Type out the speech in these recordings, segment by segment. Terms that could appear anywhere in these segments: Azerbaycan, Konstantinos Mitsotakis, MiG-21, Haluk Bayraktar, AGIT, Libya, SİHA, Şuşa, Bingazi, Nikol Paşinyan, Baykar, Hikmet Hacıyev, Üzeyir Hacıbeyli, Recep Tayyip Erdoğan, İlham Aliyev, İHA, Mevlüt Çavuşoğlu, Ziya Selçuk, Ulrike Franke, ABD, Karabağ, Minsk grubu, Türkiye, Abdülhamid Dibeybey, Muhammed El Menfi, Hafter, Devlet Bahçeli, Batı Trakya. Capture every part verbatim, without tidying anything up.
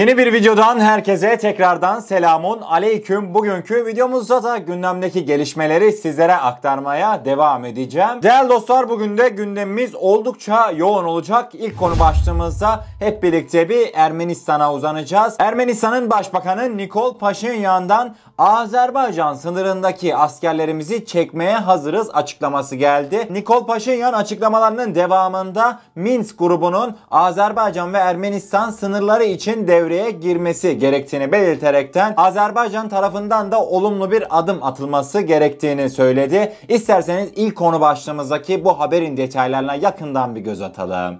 Yeni bir videodan herkese tekrardan selamun aleyküm. Bugünkü videomuzda da gündemdeki gelişmeleri sizlere aktarmaya devam edeceğim. Değerli dostlar, bugün de gündemimiz oldukça yoğun olacak. İlk konu başlığımızda hep birlikte bir Ermenistan'a uzanacağız. Ermenistan'ın başbakanı Nikol Paşinyan'dan Azerbaycan sınırındaki askerlerimizi çekmeye hazırız açıklaması geldi. Nikol Paşinyan açıklamalarının devamında Minsk grubunun Azerbaycan ve Ermenistan sınırları için dev devreye girmesi gerektiğini belirterekten Azerbaycan tarafından da olumlu bir adım atılması gerektiğini söyledi. İsterseniz ilk konu başlığımızdaki bu haberin detaylarına yakından bir göz atalım.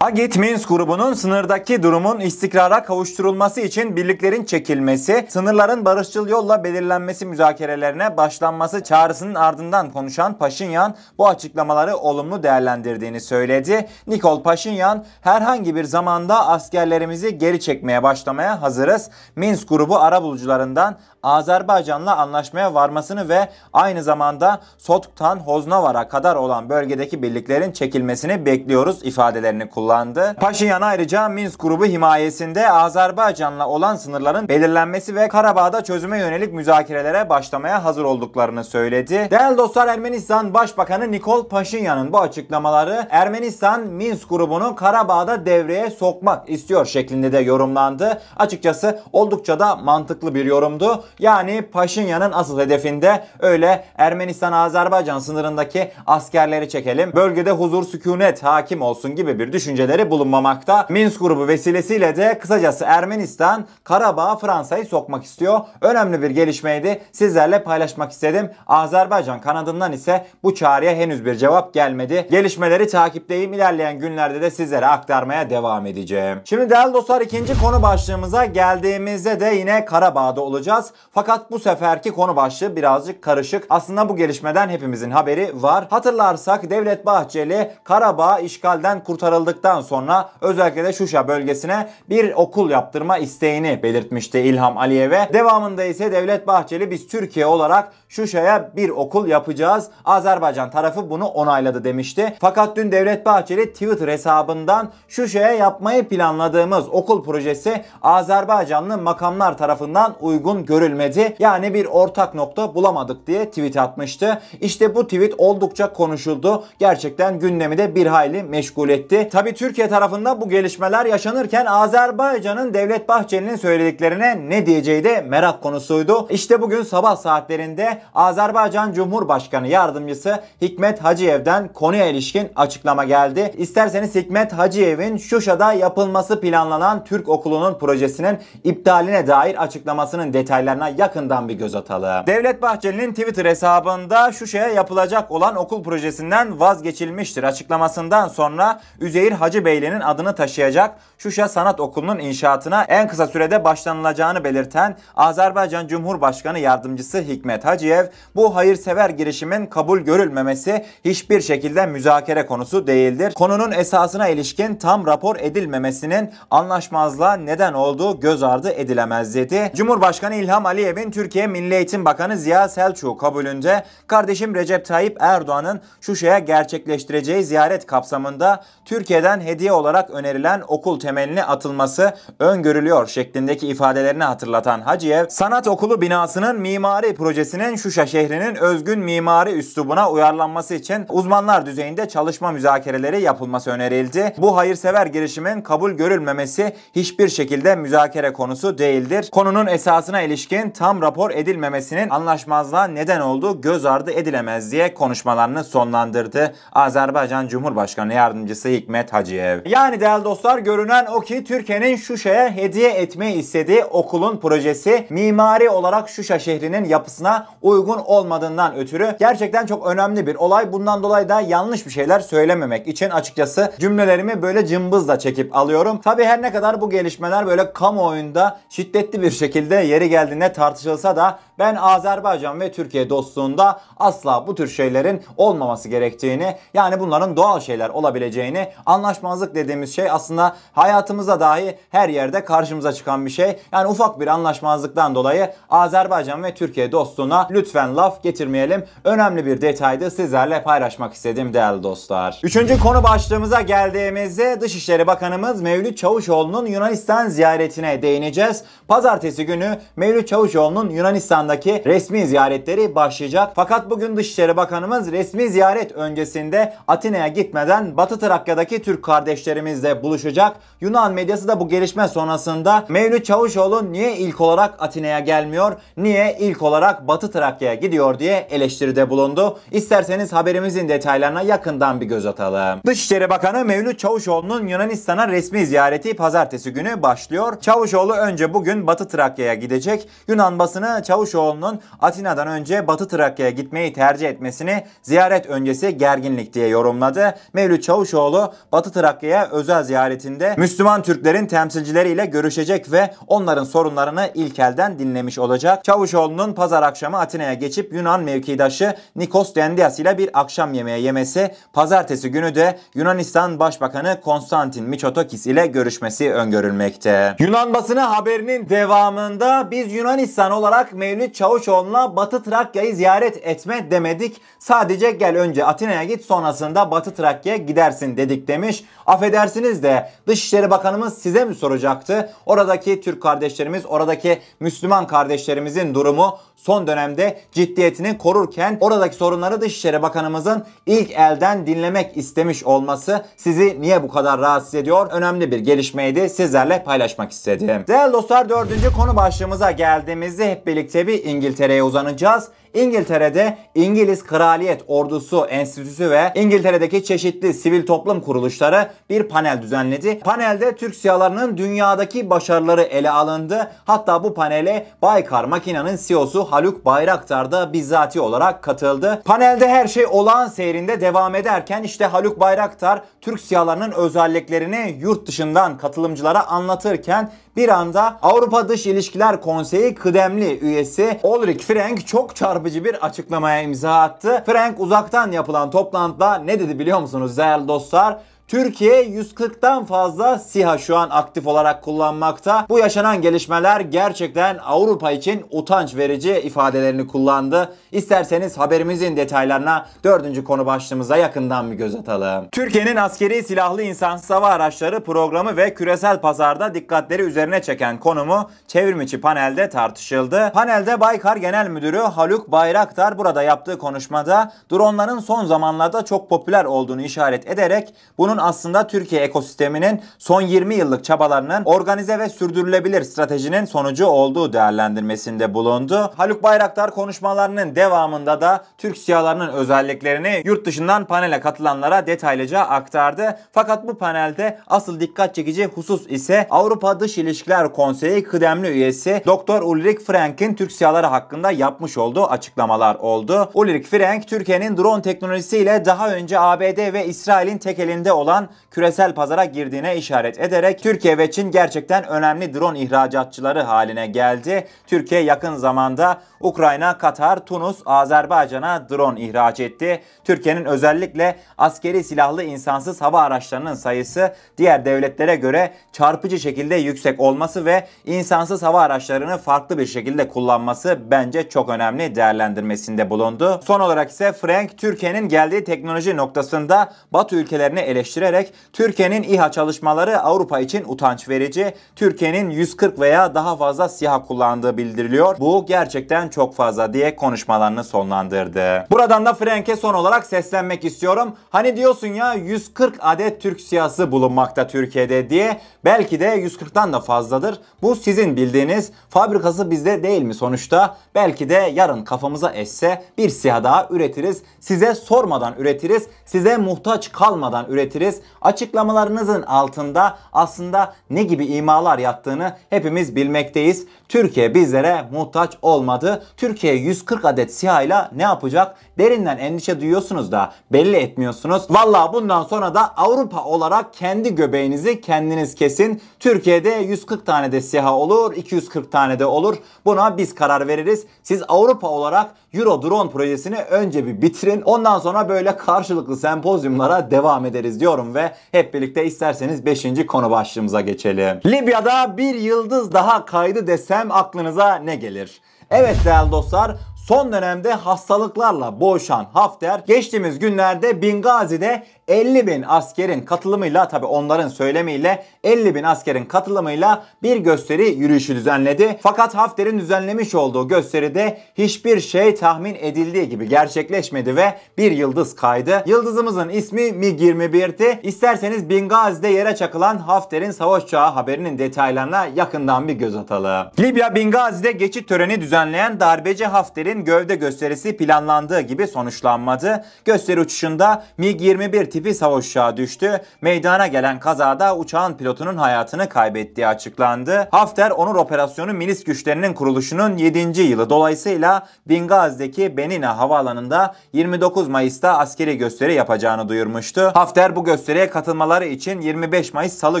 AGİT, Minsk grubunun sınırdaki durumun istikrara kavuşturulması için birliklerin çekilmesi, sınırların barışçıl yolla belirlenmesi müzakerelerine başlanması çağrısının ardından konuşan Paşinyan bu açıklamaları olumlu değerlendirdiğini söyledi. Nikol Paşinyan, herhangi bir zamanda askerlerimizi geri çekmeye başlamaya hazırız. Minsk grubu arabulucularından Azerbaycan'la anlaşmaya varmasını ve aynı zamanda Sot'tan Hoznavar'a kadar olan bölgedeki birliklerin çekilmesini bekliyoruz ifadelerini kullandı. Paşinyan ayrıca Minsk grubu himayesinde Azerbaycan'la olan sınırların belirlenmesi ve Karabağ'da çözüme yönelik müzakerelere başlamaya hazır olduklarını söyledi. Değerli dostlar, Ermenistan Başbakanı Nikol Paşinyan'ın bu açıklamaları Ermenistan Minsk grubunu Karabağ'da devreye sokmak istiyor şeklinde de yorumlandı. Açıkçası oldukça da mantıklı bir yorumdu. Yani Paşinyan'ın asıl hedefinde öyle Ermenistan-Azerbaycan sınırındaki askerleri çekelim, bölgede huzur sükunet hakim olsun gibi bir düşünce bulunmamakta. Minsk grubu vesilesiyle de kısacası Ermenistan Karabağ'a Fransa'yı sokmak istiyor. Önemli bir gelişmeydi. Sizlerle paylaşmak istedim. Azerbaycan kanadından ise bu çağrıya henüz bir cevap gelmedi. Gelişmeleri takipteyim. İlerleyen günlerde de sizlere aktarmaya devam edeceğim. Şimdi değerli dostlar, ikinci konu başlığımıza geldiğimizde de yine Karabağ'da olacağız. Fakat bu seferki konu başlığı birazcık karışık. Aslında bu gelişmeden hepimizin haberi var. Hatırlarsak Devlet Bahçeli Karabağ işgalden kurtarıldık sonra özellikle de Şuşa bölgesine bir okul yaptırma isteğini belirtmişti İlham Aliyev'e. Devamında ise Devlet Bahçeli biz Türkiye olarak Şuşa'ya bir okul yapacağız, Azerbaycan tarafı bunu onayladı demişti. Fakat dün Devlet Bahçeli Twitter hesabından Şuşa'ya yapmayı planladığımız okul projesi Azerbaycanlı makamlar tarafından uygun görülmedi. Yani bir ortak nokta bulamadık diye tweet atmıştı. İşte bu tweet oldukça konuşuldu. Gerçekten gündemi de bir hayli meşgul etti. Tabii Türkiye tarafında bu gelişmeler yaşanırken Azerbaycan'ın Devlet Bahçeli'nin söylediklerine ne diyeceği de merak konusuydu. İşte bugün sabah saatlerinde Azerbaycan Cumhurbaşkanı Yardımcısı Hikmet Hacıyev'den konuya ilişkin açıklama geldi. İsterseniz Hikmet Hacıyev'in Şuşa'da yapılması planlanan Türk okulunun projesinin iptaline dair açıklamasının detaylarına yakından bir göz atalım. Devlet Bahçeli'nin Twitter hesabında Şuşa'ya yapılacak olan okul projesinden vazgeçilmiştir açıklamasından sonra Üzeyir Hacıbeyli'nin adını taşıyacak Şuşa Sanat Okulu'nun inşaatına en kısa sürede başlanılacağını belirten Azerbaycan Cumhurbaşkanı Yardımcısı Hikmet Hacıyev, bu hayırsever girişimin kabul görülmemesi hiçbir şekilde müzakere konusu değildir. Konunun esasına ilişkin tam rapor edilmemesinin anlaşmazlığa neden olduğu göz ardı edilemez dedi. Cumhurbaşkanı İlham Aliyev'in Türkiye Milli Eğitim Bakanı Ziya Selçuk kabulünde kardeşim Recep Tayyip Erdoğan'ın Şuşa'ya gerçekleştireceği ziyaret kapsamında Türkiye'den hediye olarak önerilen okul temeline atılması öngörülüyor şeklindeki ifadelerini hatırlatan Hacıyev, sanat okulu binasının mimari projesinin Şuşa şehrinin özgün mimari üslubuna uyarlanması için uzmanlar düzeyinde çalışma müzakereleri yapılması önerildi. Bu hayırsever girişimin kabul görülmemesi hiçbir şekilde müzakere konusu değildir. Konunun esasına ilişkin tam rapor edilmemesinin anlaşmazlığa neden olduğu göz ardı edilemez diye konuşmalarını sonlandırdı Azerbaycan Cumhurbaşkanı Yardımcısı Hikmet Hacıyev. Yani değerli dostlar, görünen o ki Türkiye'nin Şuşa'ya hediye etmeyi istediği okulun projesi mimari olarak Şuşa şehrinin yapısına uygun olmadığından ötürü gerçekten çok önemli bir olay. Bundan dolayı da yanlış bir şeyler söylememek için açıkçası cümlelerimi böyle cımbızla çekip alıyorum. Tabi her ne kadar bu gelişmeler böyle kamuoyunda şiddetli bir şekilde yeri geldiğinde tartışılsa da Ben Azerbaycan ve Türkiye dostluğunda asla bu tür şeylerin olmaması gerektiğini, yani bunların doğal şeyler olabileceğini, anlaşmazlık dediğimiz şey aslında hayatımıza dahi her yerde karşımıza çıkan bir şey. Yani ufak bir anlaşmazlıktan dolayı Azerbaycan ve Türkiye dostluğuna lütfen laf getirmeyelim. Önemli bir detaydı, sizlerle paylaşmak istedim değerli dostlar. Üçüncü konu başlığımıza geldiğimizde Dışişleri Bakanımız Mevlüt Çavuşoğlu'nun Yunanistan ziyaretine değineceğiz. Pazartesi günü Mevlüt Çavuşoğlu'nun Yunanistan'daki resmi ziyaretleri başlayacak. Fakat bugün Dışişleri Bakanımız resmi ziyaret öncesinde Atina'ya gitmeden Batı Trakya'daki Türk kardeşlerimizle buluşacak. Yunan medyası da bu gelişme sonrasında Mevlüt Çavuşoğlu niye ilk olarak Atina'ya gelmiyor, niye ilk olarak Batı Trakya'ya gidiyor diye eleştiride bulundu. İsterseniz haberimizin detaylarına yakından bir göz atalım. Dışişleri Bakanı Mevlüt Çavuşoğlu'nun Yunanistan'a resmi ziyareti pazartesi günü başlıyor. Çavuşoğlu önce bugün Batı Trakya'ya gidecek. Yunan basını Çavuşoğlu'nun Atina'dan önce Batı Trakya'ya gitmeyi tercih etmesini ziyaret öncesi gerginlik diye yorumladı. Mevlüt Çavuşoğlu Batı Trakya'ya özel ziyaretinde Müslüman Türklerin temsilcileriyle görüşecek ve onların sorunlarını ilk elden dinlemiş olacak. Çavuşoğlu'nun pazar akşamı Atina'ya geçip Yunan mevkidaşı Nikos Dendias ile bir akşam yemeği yemesi, pazartesi günü de Yunanistan Başbakanı Konstantinos Mitsotakis ile görüşmesi öngörülmekte. Yunan basını haberinin devamında biz Yunanistan olarak Mevlüt Çavuşoğlu'na Batı Trakya'yı ziyaret etme demedik. Sadece gel önce Atina'ya git, sonrasında Batı Trakya'ya gidersin dedik demiş. Affedersiniz de Dışişleri Bakanımız size mi soracaktı? Oradaki Türk kardeşlerimiz, oradaki Müslüman kardeşlerimizin durumu son dönemde ciddiyetini korurken oradaki sorunları Dışişleri Bakanımızın ilk elden dinlemek istemiş olması sizi niye bu kadar rahatsız ediyor? Önemli bir gelişmeydi. Sizlerle paylaşmak istedim. Değerli dostlar, dördüncü konu başlığımıza geldiğimizde hep birlikte bir İngiltere'ye uzanacağız. İngiltere'de İngiliz Kraliyet Ordusu Enstitüsü ve İngiltere'deki çeşitli sivil toplum kuruluşları bir panel düzenledi. Panelde Türk SİHA'larının dünyadaki başarıları ele alındı. Hatta bu panele Baykar Makina'nın C E O'su Haluk Bayraktar da bizzati olarak katıldı. Panelde her şey olağan seyrinde devam ederken işte Haluk Bayraktar Türk SİHA'larının özelliklerini yurt dışından katılımcılara anlatırken bir anda Avrupa Dış İlişkiler Konseyi kıdemli üyesi Ulrike Franke çok çarpıcı bir açıklamaya imza attı. Franke uzaktan yapılan toplantıda ne dedi biliyor musunuz değerli dostlar? Türkiye yüz kırktan fazla SİHA şu an aktif olarak kullanmakta. Bu yaşanan gelişmeler gerçekten Avrupa için utanç verici ifadelerini kullandı. İsterseniz haberimizin detaylarına dördüncü konu başlığımıza yakından bir göz atalım. Türkiye'nin askeri silahlı insansız hava araçları programı ve küresel pazarda dikkatleri üzerine çeken konumu çevrimiçi panelde tartışıldı. Panelde Baykar Genel Müdürü Haluk Bayraktar burada yaptığı konuşmada dronların son zamanlarda çok popüler olduğunu işaret ederek bunun aslında Türkiye ekosisteminin son yirmi yıllık çabalarının organize ve sürdürülebilir stratejinin sonucu olduğu değerlendirmesinde bulundu. Haluk Bayraktar konuşmalarının devamında da Türk SİHA'larının özelliklerini yurt dışından panele katılanlara detaylıca aktardı. Fakat bu panelde asıl dikkat çekici husus ise Avrupa Dış İlişkiler Konseyi kıdemli üyesi Doktor Ulrike Franke'in Türk SİHA'ları hakkında yapmış olduğu açıklamalar oldu. Ulrike Franke, Türkiye'nin drone teknolojisiyle daha önce A B D ve İsrail'in tek elinde olan küresel pazara girdiğine işaret ederek Türkiye ve Çin gerçekten önemli drone ihracatçıları haline geldi. Türkiye yakın zamanda Ukrayna, Katar, Tunus, Azerbaycan'a drone ihraç etti. Türkiye'nin özellikle askeri silahlı insansız hava araçlarının sayısı diğer devletlere göre çarpıcı şekilde yüksek olması ve insansız hava araçlarını farklı bir şekilde kullanması bence çok önemli değerlendirmesinde bulundu. Son olarak ise Franke, Türkiye'nin geldiği teknoloji noktasında Batı ülkelerini eleştirerek Türkiye'nin İHA çalışmaları Avrupa için utanç verici. Türkiye'nin yüz kırk veya daha fazla SİHA kullandığı bildiriliyor. Bu gerçekten çok fazla diye konuşmalarını sonlandırdı. Buradan da Franke'e son olarak seslenmek istiyorum. Hani diyorsun ya yüz kırk adet Türk SİHA'sı bulunmakta Türkiye'de diye. Belki de yüz kırktan da fazladır. Bu sizin bildiğiniz, fabrikası bizde değil mi sonuçta? Belki de yarın kafamıza esse bir SİHA daha üretiriz. Size sormadan üretiriz. Size muhtaç kalmadan üretiriz. görebiliriz. Açıklamalarınızın altında aslında ne gibi imalar yattığını hepimiz bilmekteyiz. Türkiye bizlere muhtaç olmadı. Türkiye yüz kırk adet SİHA ile ne yapacak? Derinden endişe duyuyorsunuz da belli etmiyorsunuz. Vallahi bundan sonra da Avrupa olarak kendi göbeğinizi kendiniz kesin. Türkiye'de yüz kırk tane de SİHA olur, iki yüz kırk tane de olur. Buna biz karar veririz. Siz Avrupa olarak Euro Drone projesini önce bir bitirin. Ondan sonra böyle karşılıklı sempozyumlara devam ederiz diyorum ve hep birlikte isterseniz beşinci konu başlığımıza geçelim. Libya'da bir yıldız daha kaydı desem aklınıza ne gelir? Evet değerli dostlar, son dönemde hastalıklarla boğuşan Hafter geçtiğimiz günlerde Bingazi'de elli bin askerin katılımıyla, tabi onların söylemiyle elli bin askerin katılımıyla bir gösteri yürüyüşü düzenledi. Fakat Hafter'in düzenlemiş olduğu gösteride hiçbir şey tahmin edildiği gibi gerçekleşmedi ve bir yıldız kaydı. Yıldızımızın ismi MiG yirmi bir'ti. İsterseniz Bingazi'de yere çakılan Hafter'in savaş uçağı haberinin detaylarına yakından bir göz atalım. Libya Bingazi'de geçit töreni düzenleyen darbeci Hafter'in gövde gösterisi planlandığı gibi sonuçlanmadı. Gösteri uçuşunda MiG yirmi bir tipi savaş uçağı düştü. Meydana gelen kazada uçağın pilotunun hayatını kaybettiği açıklandı. Hafter Onur Operasyonu milis güçlerinin kuruluşunun yedinci yılı dolayısıyla Bingazi'deki Benina Havaalanı'nda yirmi dokuz Mayıs'ta askeri gösteri yapacağını duyurmuştu. Hafter bu gösteriye katılmaları için yirmi beş Mayıs Salı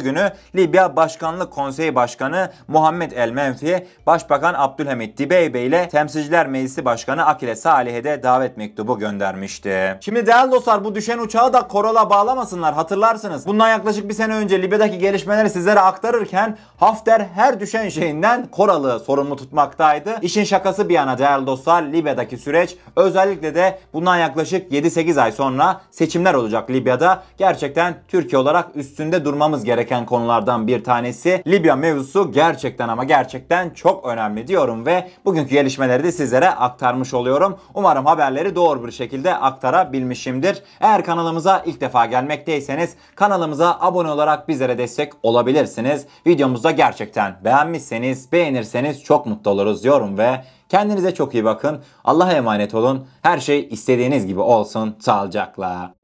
günü Libya Başkanlık Konseyi Başkanı Muhammed El Menfi, Başbakan Abdülhamid Dibeybey ile Temsilciler Meclisi Başkanı Akile Salih'e de davet mektubu göndermişti. Şimdi değerli dostlar, bu düşen uçağı da Koral'a bağlamasınlar, hatırlarsınız. Bundan yaklaşık bir sene önce Libya'daki gelişmeleri sizlere aktarırken Hafter her düşen şeyinden Koral'ı sorumlu tutmaktaydı. İşin şakası bir yana değerli dostlar, Libya'daki süreç, özellikle de bundan yaklaşık yedi sekiz ay sonra seçimler olacak Libya'da. Gerçekten Türkiye olarak üstünde durmamız gereken konulardan bir tanesi. Libya mevzusu gerçekten ama gerçekten çok önemli diyorum ve bugünkü gelişmeleri de sizlere aktarmış oluyorum. Umarım haberleri doğru bir şekilde aktarabilmişimdir. Eğer kanalımıza ilk defa gelmekteyseniz kanalımıza abone olarak bizlere destek olabilirsiniz. Videomuzda gerçekten beğenmişseniz, beğenirseniz çok mutlu oluruz diyorum ve kendinize çok iyi bakın. Allah'a emanet olun. Her şey istediğiniz gibi olsun. Sağlıcakla.